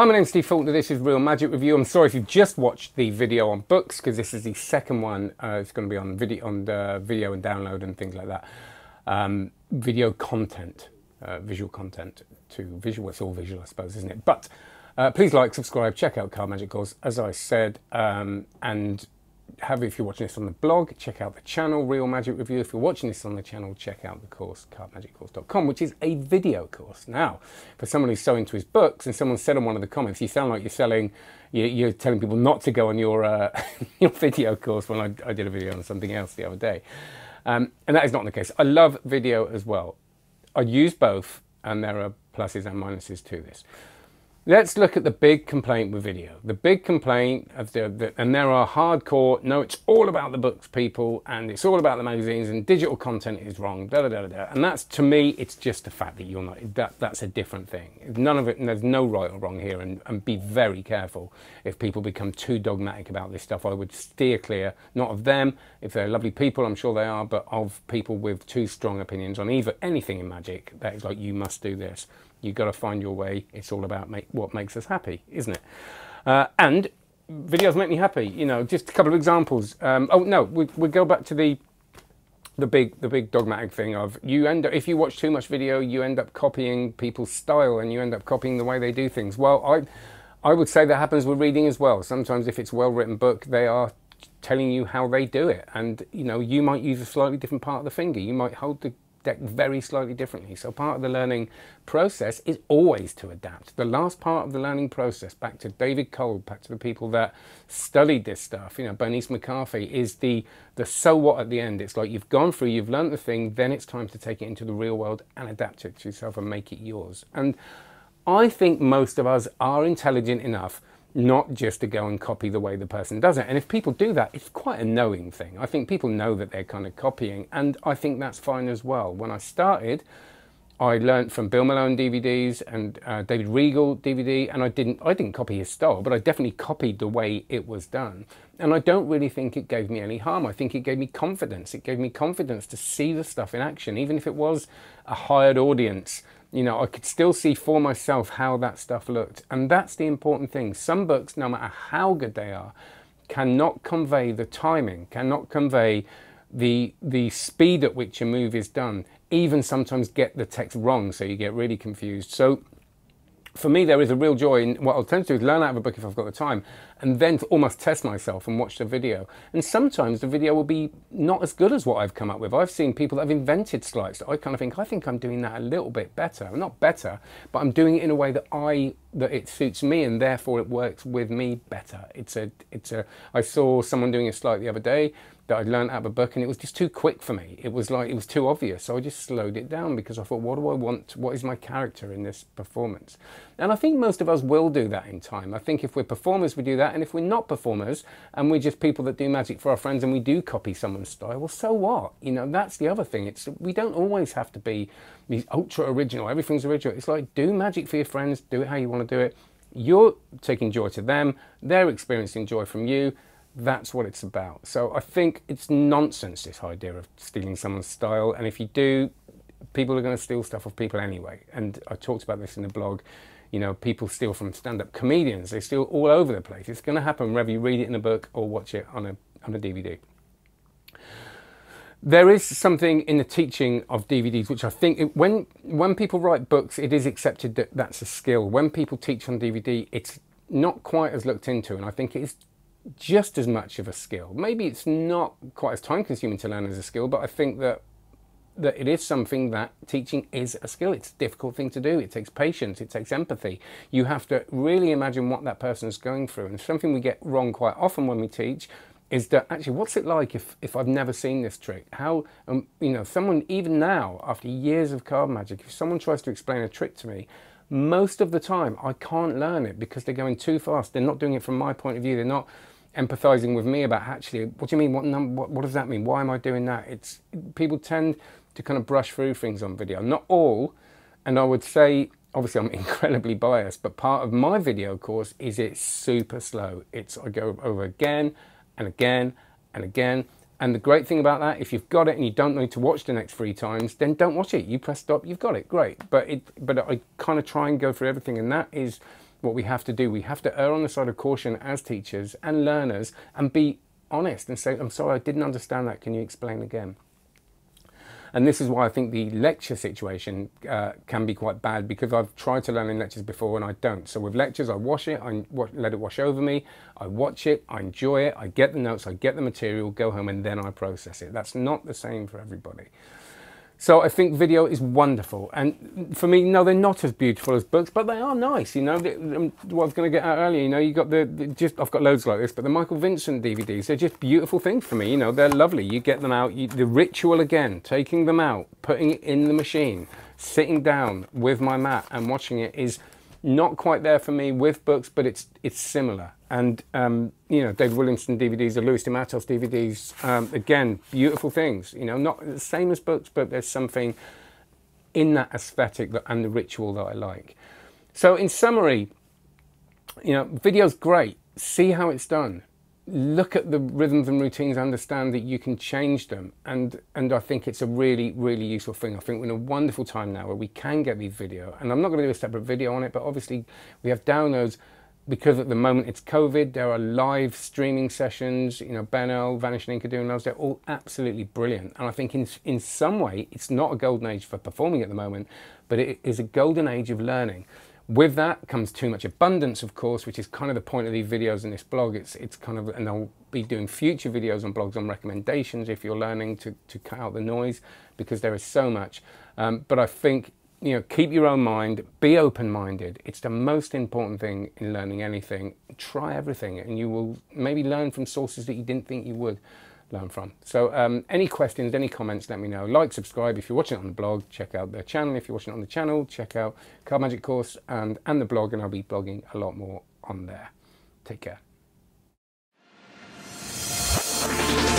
Hi, my name's Steve Fulton, this is Real Magic Review. I'm sorry if you've just watched the video on books, because this is the second one. It's going to be on the video and download and things like that. Video content, visual content to visual. It's all visual, I suppose, isn't it? But please like, subscribe, check out Card Magic Course, as I said, and if you're watching this on the blog, check out the channel, Real Magic Review. If you're watching this on the channel, check out the course, cardmagiccourse.com, which is a video course. Now, for someone who's so into his books, and someone said in one of the comments, you sound like you're telling people not to go on your video course, when I did a video on something else the other day. And that is not the case. I love video as well. I use both, and there are pluses and minuses to this. Let's look at the big complaint with video. The big complaint of and there are hardcore, no, it's all about the books people, and it's all about the magazines, and digital content is wrong, da da da da. And that's, to me, it's just the fact that you're not, that's a different thing. None of it, and there's no right or wrong here, and be very careful if people become too dogmatic about this stuff. I would steer clear, not of them, if they're lovely people, I'm sure they are, but of people with too strong opinions on either anything in magic. That is like, you must do this. You've got to find your way. It's all about what makes us happy, isn't it? And videos make me happy. You know, just a couple of examples. Oh no, we'll go back to the big dogmatic thing of you end up, if you watch too much video, you end up copying people's style and you end up copying the way they do things. Well, I would say that happens with reading as well. Sometimes if it's a well-written book, they are telling you how they do it, and you know, you might use a slightly different part of the finger. You might hold the deck very slightly differently. So part of the learning process is always to adapt. The last part of the learning process, back to David Cole, back to the people that studied this stuff, you know, Bernice McCarthy, is the so what at the end. It's like, you've gone through, you've learned the thing, then it's time to take it into the real world and adapt it to yourself and make it yours. And I think most of us are intelligent enough not just to go and copy the way the person does it. And if people do that, it's quite a knowing thing. I think people know that they're kind of copying, and I think that's fine as well. When I started, I learned from Bill Malone DVDs and David Regal DVD, and I didn't copy his style, but I definitely copied the way it was done. And I don't really think it gave me any harm. I think it gave me confidence. It gave me confidence to see the stuff in action, even if it was a hired audience. You know, I could still see for myself how that stuff looked. And that's the important thing. Some books, no matter how good they are, cannot convey the timing, cannot convey the speed at which a move is done, even sometimes get the text wrong, so you get really confused. So for me, there is a real joy in what I'll tend to do is learn out of a book if I've got the time, and then to almost test myself and watch the video. And sometimes the video will be not as good as what I've come up with. I've seen people that have invented slides that I kind of think, I think I'm doing that a little bit better. Not better, but I'm doing it in a way that it suits me, and therefore it works with me better. I saw someone doing a slide the other day that I'd learned out of a book, and it was just too quick for me. It was like, it was too obvious, so I just slowed it down because I thought, what do I want? What is my character in this performance? And I think most of us will do that in time. I think if we're performers, we do that, and if we're not performers, and we're just people that do magic for our friends, and we do copy someone's style, well, so what? You know, that's the other thing. It's, we don't always have to be these ultra original, everything's original. It's like, do magic for your friends, do it how you want to do it. You're taking joy to them, they're experiencing joy from you. That's what it's about. So I think it's nonsense, this idea of stealing someone's style. And if you do, people are going to steal stuff off people anyway. And I talked about this in the blog. You know, people steal from stand-up comedians. They steal all over the place. It's going to happen whether you read it in a book or watch it on a DVD. There is something in the teaching of DVDs, which I think when people write books, it is accepted that that's a skill. When people teach on DVD, it's not quite as looked into, and I think it is just as much of a skill. Maybe it's not quite as time consuming to learn as a skill, but I think that it is something that teaching is a skill. It's a difficult thing to do. It takes patience. It takes empathy. You have to really imagine what that person is going through. And something we get wrong quite often when we teach is that, actually, what's it like if I've never seen this trick? How, you know, someone, even now, after years of card magic, if someone tries to explain a trick to me, most of the time I can't learn it because they're going too fast. They're not doing it from my point of view. They're not empathizing with me about, actually, what do you mean? What does that mean? Why am I doing that? It's, people tend to kind of brush through things on video. Not all, and I would say, obviously I'm incredibly biased, but part of my video course is it's super slow. I go over again and again and again. And the great thing about that, if you've got it and you don't need to watch the next 3 times, then don't watch it. You press stop, you've got it, great. But I kind of try and go through everything, and that is what we have to do. We have to err on the side of caution as teachers and learners and be honest and say, I'm sorry, I didn't understand that. Can you explain again? And this is why I think the lecture situation can be quite bad, because I've tried to learn in lectures before and I don't. So with lectures, I wash it, I let it wash over me, I watch it, I enjoy it, I get the notes, I get the material, go home, and then I process it. That's not the same for everybody. So I think video is wonderful. And for me, no, they're not as beautiful as books, but they are nice, you know. What I was going to get at earlier, you know, you got I've got loads like this, but the Michael Vincent DVDs, they're just beautiful things for me, you know. They're lovely. You get them out, the ritual again, taking them out, putting it in the machine, sitting down with my mat and watching it is not quite there for me with books, but it's similar. And, you know, David Williamson DVDs, the Louis DeMatos DVDs, again, beautiful things, you know, not the same as books, but there's something in that aesthetic and the ritual that I like. So in summary, you know, video's great. See how it's done. Look at the rhythms and routines, understand that you can change them. And I think it's a really, really useful thing. I think we're in a wonderful time now where we can get these video. And I'm not going to do a separate video on it, but obviously we have downloads. Because at the moment it's COVID, there are live streaming sessions, you know, Benel, Vanishing Ink are doing those, they're all absolutely brilliant. And I think in some way, it's not a golden age for performing at the moment, but it is a golden age of learning. With that comes too much abundance, of course, which is kind of the point of these videos and this blog. It's kind of, and I'll be doing future videos and blogs on recommendations if you're learning to cut out the noise, because there is so much. But I think, you know, keep your own mind, be open-minded. It's the most important thing in learning anything. Try everything and you will maybe learn from sources that you didn't think you would learn from. So any questions, any comments, let me know. Like, subscribe. If you're watching it on the blog, check out the channel. If you're watching it on the channel, check out Card Magic Course and the blog, and I'll be blogging a lot more on there. Take care.